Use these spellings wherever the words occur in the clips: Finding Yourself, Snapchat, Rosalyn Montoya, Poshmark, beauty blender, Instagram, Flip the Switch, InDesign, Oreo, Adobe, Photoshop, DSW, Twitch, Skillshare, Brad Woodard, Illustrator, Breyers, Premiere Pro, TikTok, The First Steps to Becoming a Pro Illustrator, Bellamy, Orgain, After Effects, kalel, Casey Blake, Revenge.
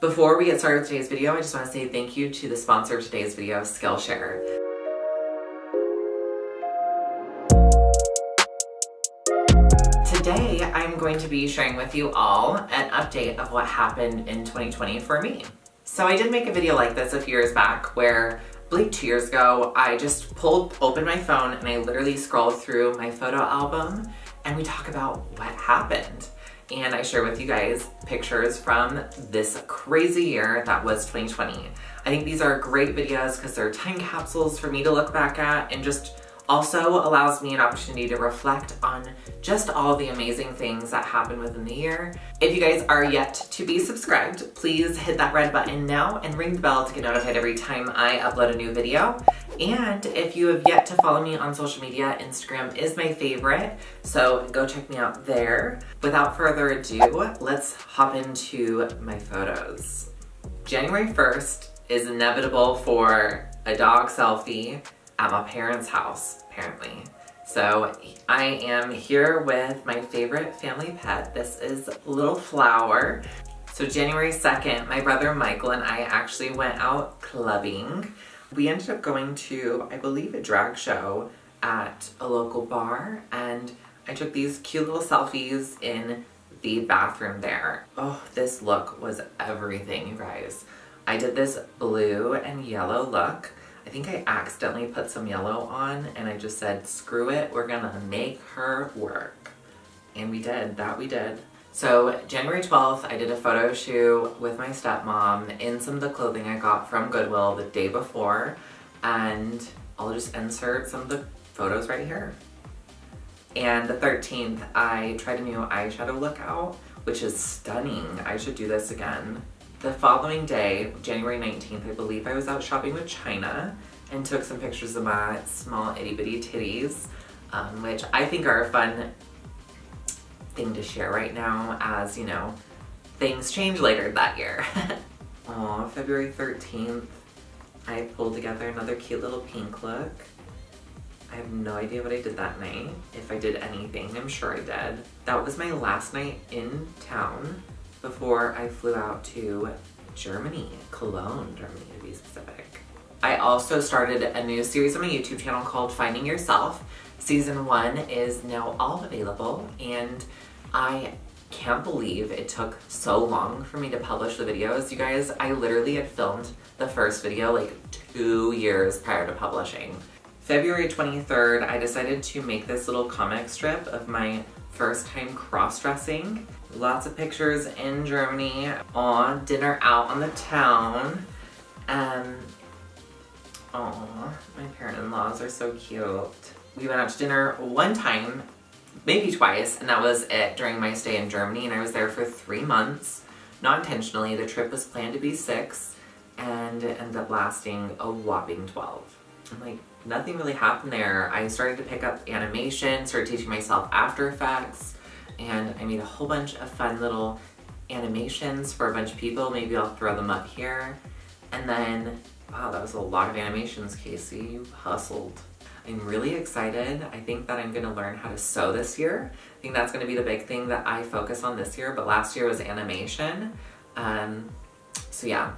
Before we get started with today's video, I just want to say thank you to the sponsor of today's video, Skillshare. Today, I'm going to be sharing with you all an update of what happened in 2020 for me. So I did make a video like this a few years back where, I believe 2 years ago, I just pulled open my phone and I literally scrolled through my photo album and we talk about what happened. And I share with you guys pictures from this crazy year that was 2020. I think these are great videos because they're time capsules for me to look back at, and just also allows me an opportunity to reflect on just all the amazing things that happened within the year. If you guys are yet to be subscribed, please hit that red button now and ring the bell to get notified every time I upload a new video. And if you have yet to follow me on social media, Instagram is my favorite, so go check me out there. Without further ado, let's hop into my photos. January 1st is inevitable for a dog selfie at my parents' house, apparently. So I am here with my favorite family pet. This is Little Flower. So January 2nd, my brother Michael and I actually went out clubbing. We ended up going to, I believe, a drag show at a local bar, and I took these cute little selfies in the bathroom there. Oh, this look was everything, you guys. I did this blue and yellow look. I think I accidentally put some yellow on and I just said, screw it, we're gonna make her work. And we did, that we did. So January 12th, I did a photo shoot with my stepmom in some of the clothing I got from Goodwill the day before. And I'll just insert some of the photos right here. And the 13th, I tried a new eyeshadow look out, which is stunning. I should do this again. The following day, January 19th, I believe I was out shopping with China and took some pictures of my small itty bitty titties, which I think are a fun thing to share right now as, you know, things change later that year. Aw, February 13th, I pulled together another cute little pink look. I have no idea what I did that night, if I did anything. I'm sure I did. That was my last night in town before I flew out to Germany, Cologne, Germany to be specific. I also started a new series on my YouTube channel called Finding Yourself. Season 1 is now all available, and I can't believe it took so long for me to publish the videos. You guys, I literally had filmed the first video like 2 years prior to publishing. February 23rd, I decided to make this little comic strip of my first time cross-dressing. Lots of pictures in Germany, on dinner out on the town. Aw, my parent-in-laws are so cute. We went out to dinner one time, maybe twice, and that was it during my stay in Germany, and I was there for 3 months. Not intentionally, the trip was planned to be 6, and it ended up lasting a whopping 12. I'm like, nothing really happened there. I started to pick up animation, started teaching myself After Effects, and I made a whole bunch of fun little animations for a bunch of people. Maybe I'll throw them up here. And then, wow, that was a lot of animations, Casey. You hustled. I'm really excited. I think that I'm gonna learn how to sew this year. I think that's gonna be the big thing that I focus on this year, but last year was animation. So yeah,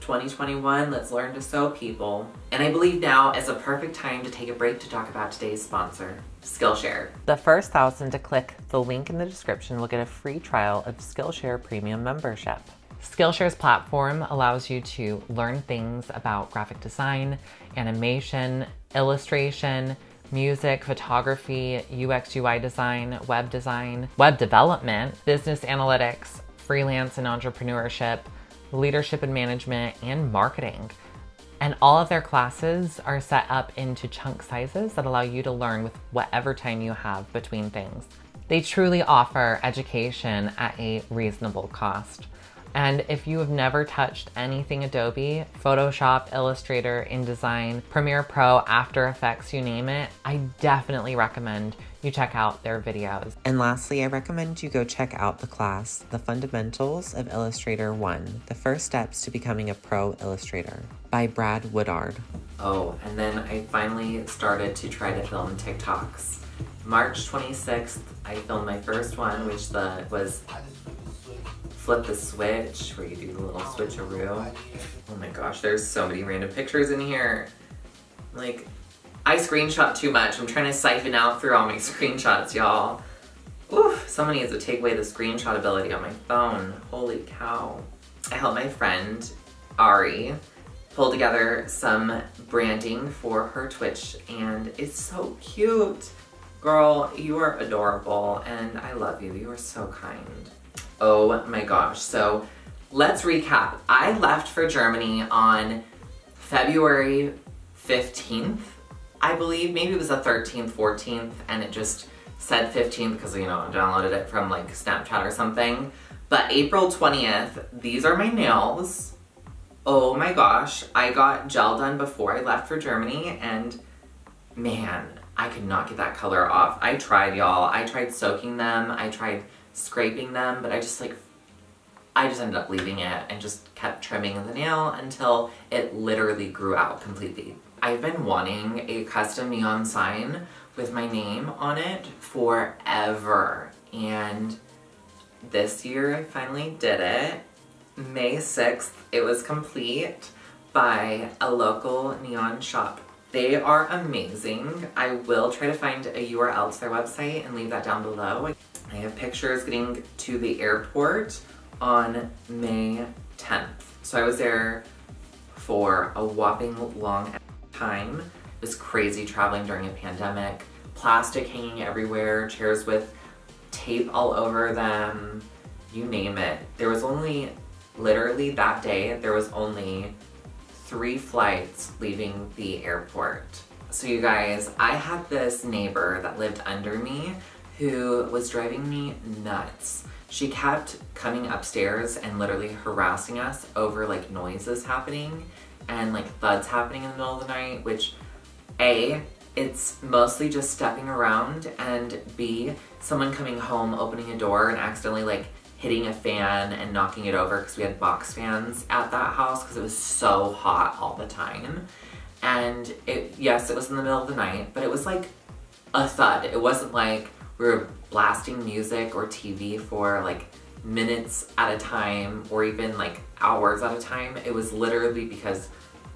2021, let's learn to sew, people. And I believe now is a perfect time to take a break to talk about today's sponsor, Skillshare. The first 1,000 to click the link in the description will get a free trial of Skillshare Premium membership. Skillshare's platform allows you to learn things about graphic design, animation, illustration, music, photography, UX, UI design, web development, business analytics, freelance and entrepreneurship, leadership and management, and marketing. And all of their classes are set up into chunk sizes that allow you to learn with whatever time you have between things. They truly offer education at a reasonable cost. And if you have never touched anything Adobe, Photoshop, Illustrator, InDesign, Premiere Pro, After Effects, you name it, I definitely recommend you check out their videos. And lastly, I recommend you go check out the class, The Fundamentals of Illustrator 1, The First Steps to Becoming a Pro Illustrator by Brad Woodard. Oh, and then I finally started to try to film TikToks. March 26th, I filmed my first one, which was Flip the Switch, where you do the little switcheroo. Oh my gosh, there's so many random pictures in here. Like, I screenshot too much. I'm trying to siphon out through all my screenshots, y'all. Oof, someone needs to take away the screenshot ability on my phone. Holy cow. I helped my friend, Ari, pull together some branding for her Twitch, and it's so cute. Girl, you are adorable, and I love you. You are so kind. Oh my gosh. So let's recap. I left for Germany on February 15th, I believe. Maybe it was the 13th, 14th, and it just said 15th because, you know, I downloaded it from like Snapchat or something. But April 20th, these are my nails. Oh my gosh, I got gel done before I left for Germany, and man, I could not get that color off. I tried, y'all. I tried soaking them, I tried scraping them, but I just ended up leaving it and just kept trimming the nail until it literally grew out completely. I've been wanting a custom neon sign with my name on it forever, and this year I finally did it. May 6th, it was complete by a local neon shop. They are amazing. I will try to find a URL to their website and leave that down below. I have pictures getting to the airport on May 10th. So I was there for a whopping long time. It was crazy traveling during a pandemic. Plastic hanging everywhere, chairs with tape all over them, you name it. There was only, literally that day, there was only 3 flights leaving the airport. So you guys, I had this neighbor that lived under me who was driving me nuts. She kept coming upstairs and literally harassing us over like noises happening and like thuds happening in the middle of the night, which A, it's mostly just stepping around, and B, someone coming home, opening a door and accidentally like hitting a fan and knocking it over because we had box fans at that house because it was so hot all the time. And it, yes, it was in the middle of the night, but it was like a thud. It wasn't like we were blasting music or TV for like minutes at a time or even like hours at a time. It was literally because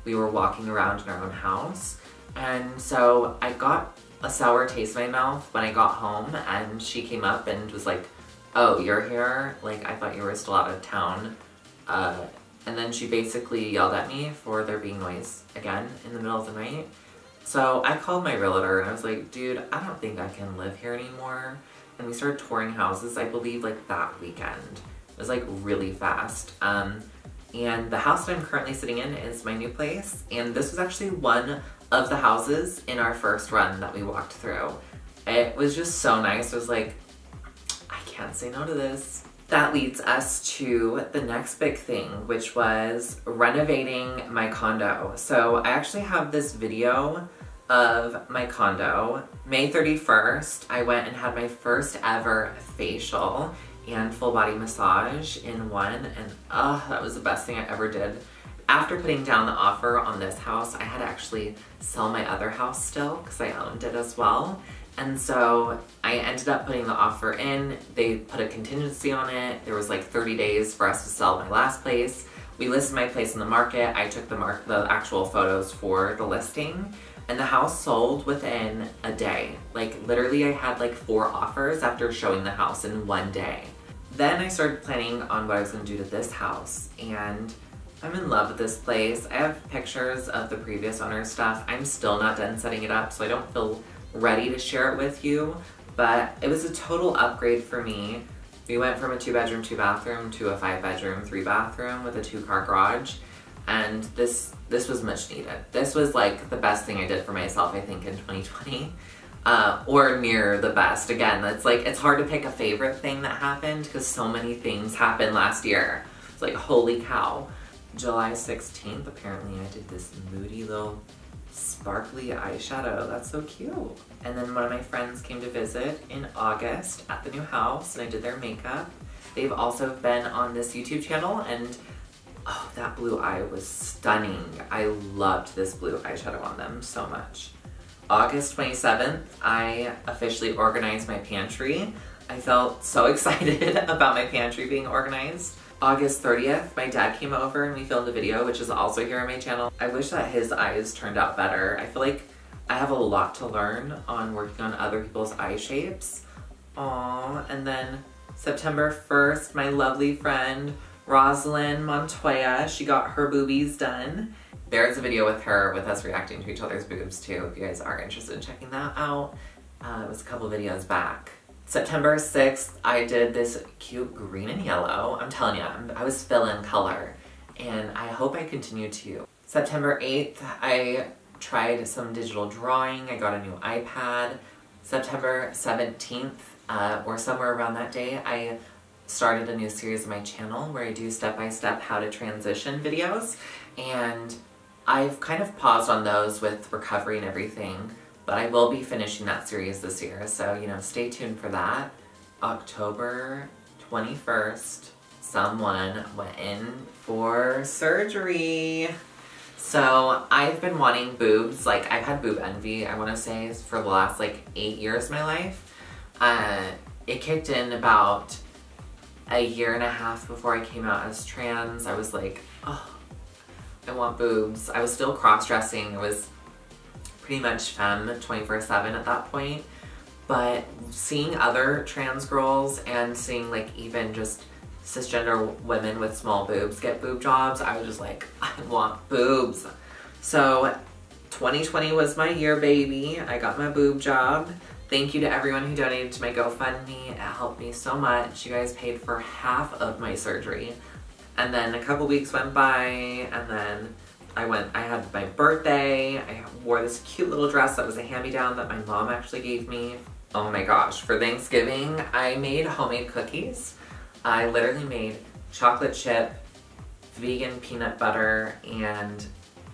we were walking around in our own house. And so I got a sour taste in my mouth when I got home, and she came up and was like, "Oh, you're here? Like, I thought you were still out of town." And then she basically yelled at me for there being noise again in the middle of the night. So I called my realtor and I was like, "Dude, I don't think I can live here anymore." And we started touring houses, I believe, like that weekend. It was like really fast. And the house that I'm currently sitting in is my new place. And this was actually one of the houses in our first run that we walked through. It was just so nice. I was like, I can't say no to this. That leads us to the next big thing, which was renovating my condo. So I actually have this video of my condo. May 31st, I went and had my first ever facial and full body massage in one, and that was the best thing I ever did. After putting down the offer on this house, I had to actually sell my other house still because I owned it as well. And so I ended up putting the offer in. They put a contingency on it. There was like 30 days for us to sell my last place. We listed my place in the market. I took the actual photos for the listing, and the house sold within a day. Like literally I had like 4 offers after showing the house in one day. Then I started planning on what I was gonna do to this house, and I'm in love with this place. I have pictures of the previous owner's stuff. I'm still not done setting it up, so I don't feel ready to share it with you, but it was a total upgrade for me. We went from a 2-bedroom, 2-bathroom to a 5-bedroom, 3-bathroom with a 2-car garage, and this was much needed. This was like the best thing I did for myself, I think, in 2020, or near the best. Again, it's like, it's hard to pick a favorite thing that happened because so many things happened last year. It's like, holy cow. July 16th, apparently I did this moody little sparkly eyeshadow. That's so cute. And then one of my friends came to visit in August at the new house, and I did their makeup. They've also been on this YouTube channel, and oh, that blue eye was stunning. I loved this blue eyeshadow on them so much. August 27th, I officially organized my pantry. I felt so excited about my pantry being organized. August 30th, my dad came over and we filmed a video, which is also here on my channel. I wish that his eyes turned out better. I feel like I have a lot to learn on working on other people's eye shapes. Aww, and then September 1st, my lovely friend, Rosalyn Montoya, she got her boobies done. There's a video with her, with us reacting to each other's boobs too, if you guys are interested in checking that out. It was a couple videos back. September 6th, I did this cute green and yellow. I'm telling you, I was feeling color, and I hope I continue to. September 8th, I tried some digital drawing. I got a new iPad. September 17th, or somewhere around that day, I started a new series on my channel where I do step-by-step how to transition videos, and I've kind of paused on those with recovery and everything, but I will be finishing that series this year, so, you know, stay tuned for that. October 21st, someone went in for surgery. So I've been wanting boobs, like I've had boob envy, I wanna say, for the last like 8 years of my life. It kicked in about a year and a half before I came out as trans. I was like, oh, I want boobs. I was still cross-dressing. It was pretty much femme 24/7 at that point, but seeing other trans girls and seeing like even just cisgender women with small boobs get boob jobs, I was just like, I want boobs. So 2020 was my year, baby. I got my boob job. Thank you to everyone who donated to my GoFundMe. It helped me so much. You guys paid for half of my surgery. And then a couple weeks went by, and then I had my birthday. I wore this cute little dress that was a hand-me-down that my mom actually gave me. Oh my gosh, for Thanksgiving, I made homemade cookies. I literally made chocolate chip, vegan peanut butter, and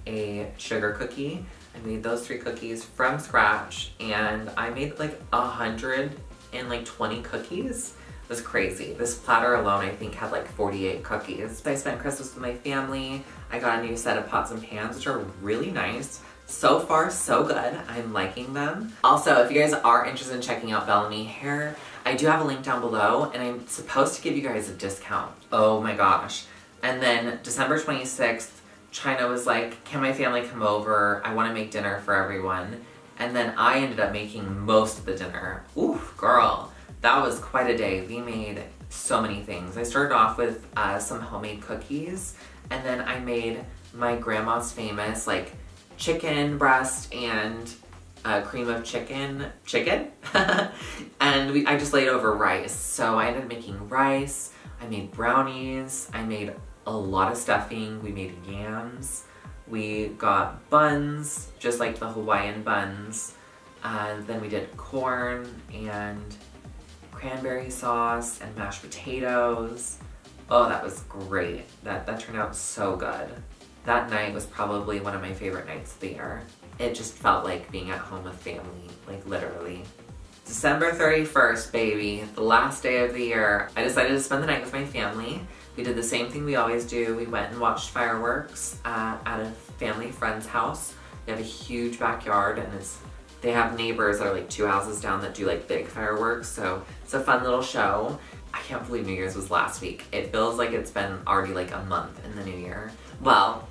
a sugar cookie. I made those 3 cookies from scratch, and I made like 120 cookies. It was crazy. This platter alone, I think, had like 48 cookies. I spent Christmas with my family. I got a new set of pots and pans, which are really nice. So far, so good. I'm liking them. Also, if you guys are interested in checking out Bellamy Hair, I do have a link down below, and I'm supposed to give you guys a discount. Oh my gosh. And then December 26th, China was like, can my family come over? I want to make dinner for everyone. And then I ended up making most of the dinner. Oof, girl, that was quite a day. We made so many things. I started off with some homemade cookies, and then I made my grandma's famous like chicken breast and cream of chicken? And I just laid over rice. So I ended up making rice, I made brownies, I made a lot of stuffing. We made yams. We got buns, just like the Hawaiian buns. Then we did corn and cranberry sauce and mashed potatoes. Oh, that was great. That turned out so good. That night was probably one of my favorite nights of the year. It just felt like being at home with family, like literally. December 31st, baby, the last day of the year. I decided to spend the night with my family. We did the same thing we always do. We went and watched fireworks at a family friend's house. They have a huge backyard, and they have neighbors that are like 2 houses down that do like big fireworks, so it's a fun little show. I can't believe New Year's was last week. It feels like it's been already like a month in the new year. Well,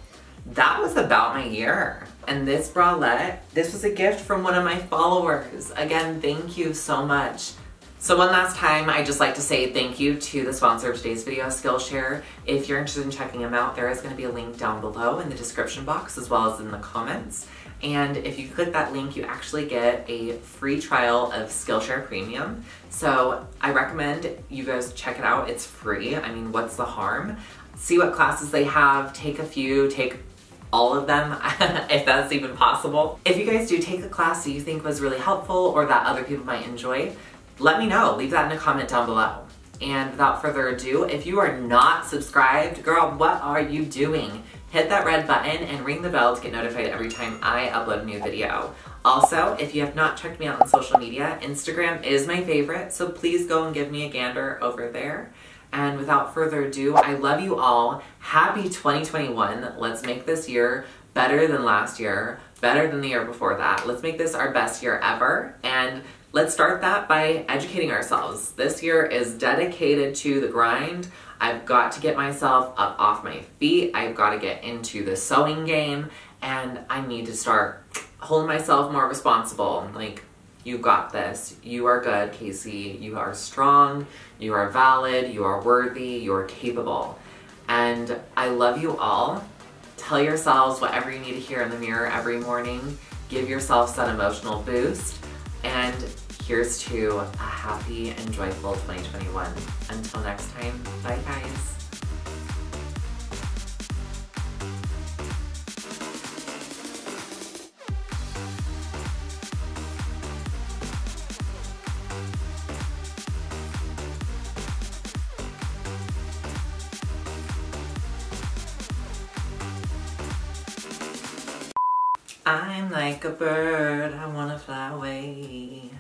that was about my year. And this bralette, this was a gift from one of my followers. Again, thank you so much. So one last time, I'd just like to say thank you to the sponsor of today's video, Skillshare. If you're interested in checking them out, there is gonna be a link down below in the description box as well as in the comments. And if you click that link, you actually get a free trial of Skillshare Premium. So I recommend you guys check it out, it's free. I mean, what's the harm? See what classes they have, take a few, take all of them, if that's even possible. If you guys do take a class that you think was really helpful or that other people might enjoy, let me know, leave that in a comment down below. And without further ado, if you are not subscribed, girl, what are you doing? Hit that red button and ring the bell to get notified every time I upload a new video. Also, if you have not checked me out on social media, Instagram is my favorite, so please go and give me a gander over there. And without further ado, I love you all. Happy 2021. Let's make this year better than last year, better than the year before that. Let's make this our best year ever. And Let's start that by educating ourselves. This year is dedicated to the grind. I've got to get myself up off my feet. I've got to get into the sewing game, and I need to start holding myself more responsible. Like, you got this. You are good, Casey. You are strong. You are valid. You are worthy. You are capable. And I love you all. Tell yourselves whatever you need to hear in the mirror every morning. Give yourself that emotional boost. And here's to a happy and joyful 2021. Until next time, bye guys. I'm like a bird, I wanna fly away.